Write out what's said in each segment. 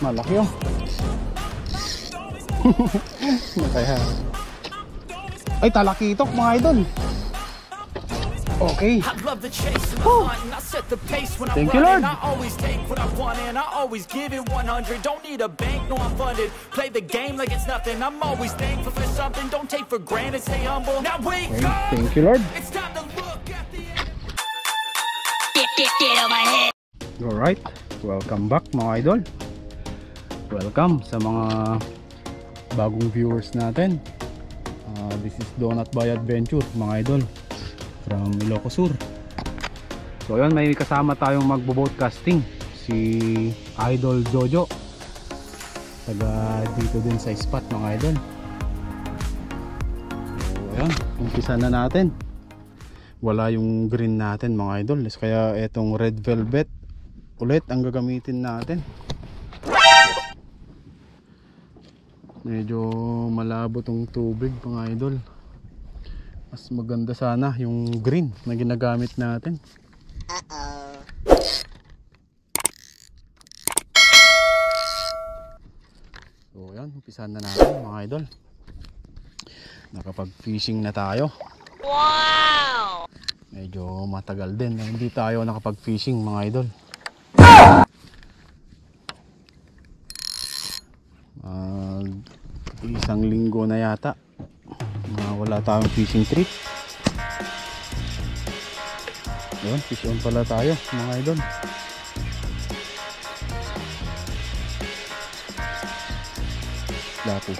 malaki oh. Ay, talakitok mga idol. Okay. Woo. Thank you, Lord. Okay, thank you, Lord. Alright, welcome back mga idol. Welcome sa mga bagong viewers natin. This is Donut Bay Adventure mga idol, from Ilocos Sur. So yun, may kasama tayong magbo-broadcasting, si Idol Jojo, taga dito din sa spot mga idol. So yun, umpisa na natin. Wala yung green natin mga idol, kaya etong red velvet ulit ang gagamitin natin. Medyo malabo tong tubig mga idol. Mas maganda sana yung green na ginagamit natin. So yan, umpisahan na natin mga idol. Nakapag-fishing na tayo. Wow! Medyo matagal din na hindi tayo nakapag-fishing mga idol. Isang linggo na yata. Wala tayong fishing trip. Yun, fish on pala tayo mga idol. Dati.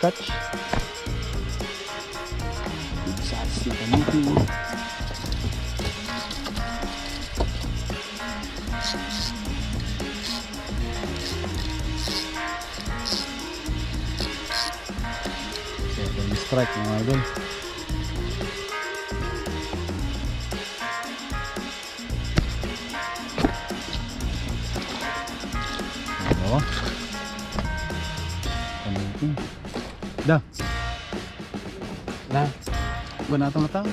Catch. Big size na kamitin. Strike mga idol. Dalawa. Kamitin. Dah. Dah. Buwan natin matang.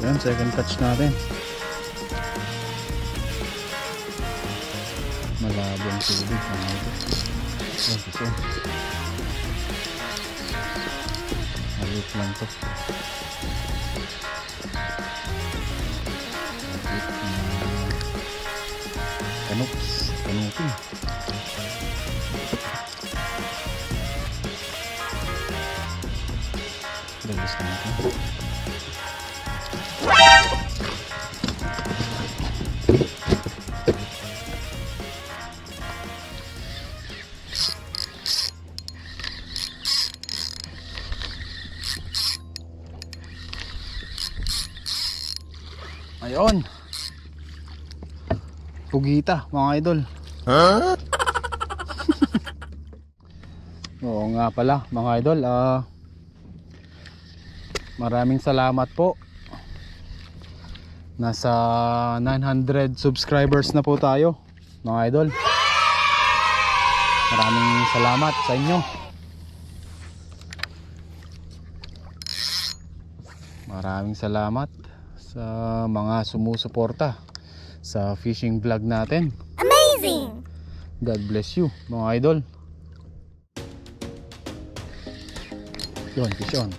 Ayan, second catch natin. Malabo ang tubig mga idol. Ayan, gusto. Maliit lang to. Kanuks. Kanukin. Dalis lang to. Ayon. Pugita mga idol. Huh? Oo nga pala mga idol, maraming salamat po. Nasa 900 subscribers na po tayo mga idol. Maraming salamat sa inyo. Maraming salamat sa mga sumusuporta sa fishing vlog natin. Amazing! God bless you mga idol. Yun, fish on.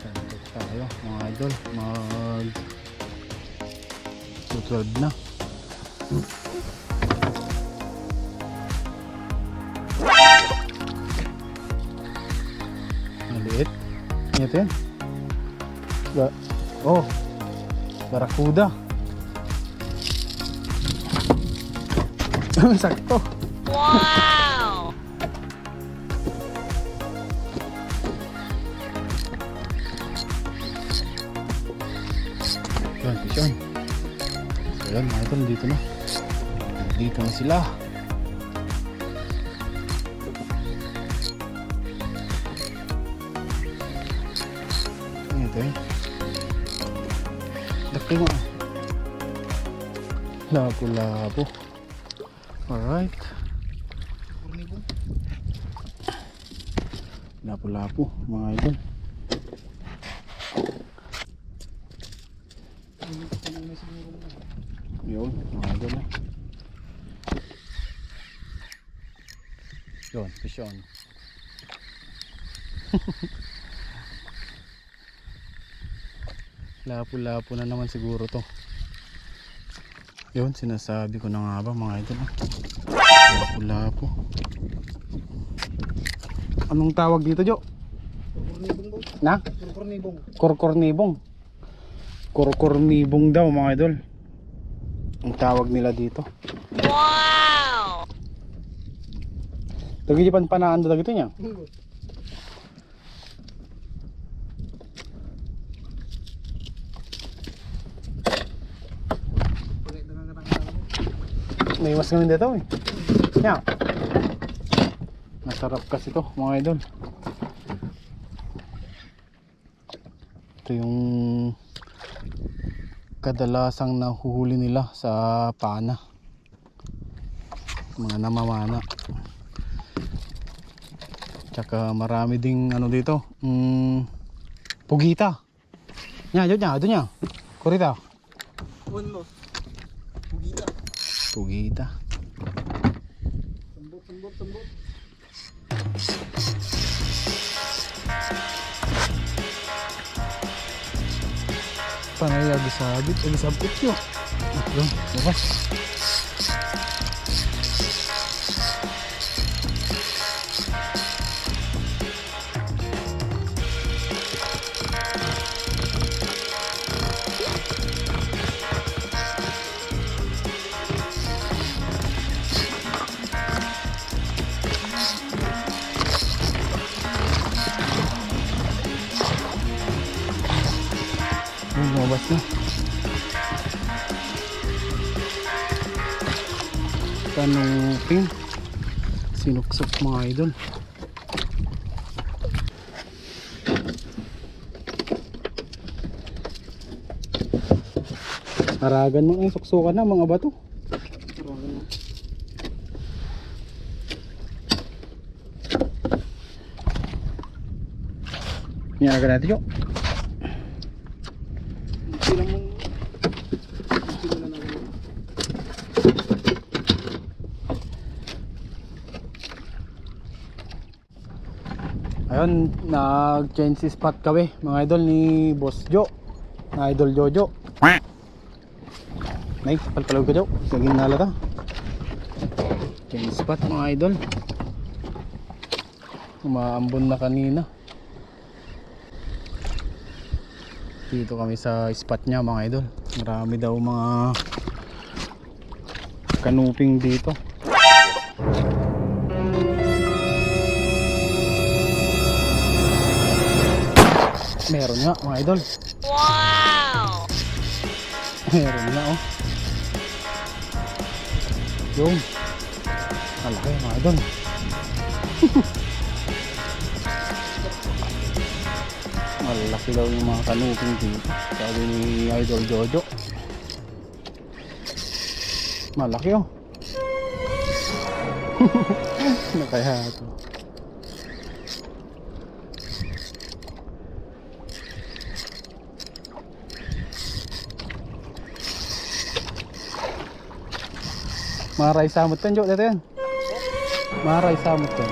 Tantok tayo mga idol. Mag 212 na. Ito yan. Oh, barakuda. Sakto. Wow. Yan, fish on. So yan, mga ito, dito na. Dito na sila. Laki mo. Labo-labo. Alright. Labo-labo mga idol. Yun, mga idol na. Yun, pisyon. Lapo-lapo na naman siguro to. Yun, sinasabi ko na nga ba mga idol. Lapo-lapo. Anong tawag dito, Jo? Na? Kurkornibong. Kurkornibong. Kurkornibong daw mga idol. Ang tawag nila dito. Wow! Tagijipan pa na ando na gito niya? Naiwas kami dito eh. Yan. Masarap kasi to mga idol. Ito yung kadalasang nahuhuli nila sa pana. Mga namamana. Tsaka marami ding ano dito. Pugita. Nya, yun nya, doon nya. Kurita. One mo. Pugita. Pugita. Tumbok, tumbok, tumbok. Panay agisabit, agisabit yun. Ayun, diba? Tanuping sinuksok mga idol. Haragan mo ang suksukan na mga bato. Haragan natin yun. Ayun, nag-change si spot kami mga idol ni Boss Jo, na Idol Jojo. Nay, palpalog ko Jo, saging nalata. Change spot mga idol. Umaambon na kanina. Dito kami sa spot niya mga idol. Marami daw mga kanuping dito. Meron nga mga idol. Wow! Meron nga oh. Yung malaki mga idol. Malaki daw yung mga kanuping dito. Sabi ni Idol Jojo. Malaki oh. Nakayato. Maray samot yan, Jok, dito yan. Maray samot yan.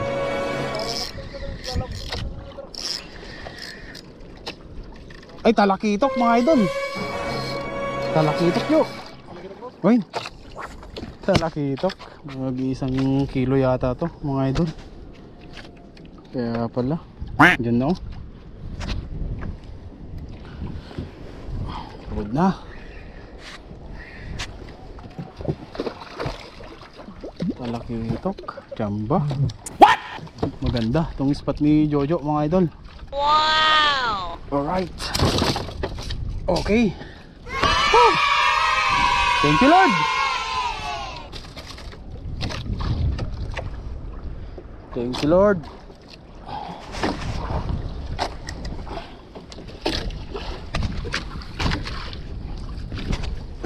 Ay, talakitok mga idol. Talakitok, Jok. Uy, talakitok. Mag-iisang kilo yata to mga idol. Kaya pala diyan na oh. Pagod na. Talakitok, jamba. What? Maganda itong spot ni Jojo mga idol. Wow! Alright. Okay. Woo! Thank you Lord. Thank you Lord.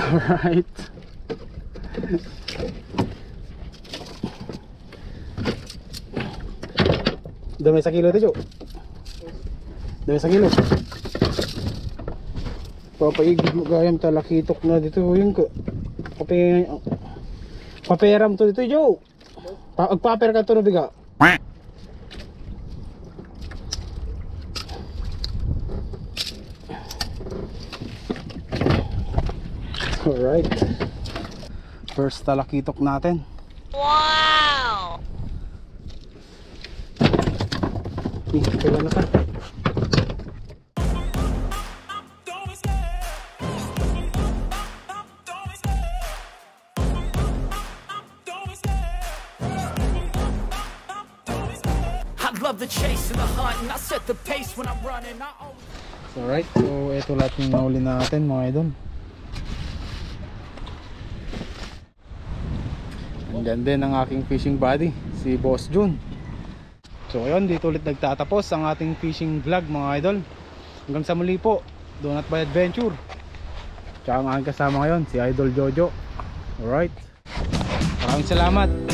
Alright. Dami sa kilo ito, Jo. Dami sa kilo. Papaigid mo gayam talakitok na dito. Yung paperam to dito, Jo. Pagpaper ka to na biga. Alright. First talakitok natin. Wow! Kailan na ka? Alright, so ito lahat yung nauli natin mga idol. Andyan din ang aking fishing buddy, si Boss Jun. So ayun, dito ulit nagtatapos ang ating fishing vlog mga idol. Hanggang sa muli po, Donut Bay Adventure. Tsaka ang aking kasama ngayon, si Idol Jojo. Alright, maraming salamat.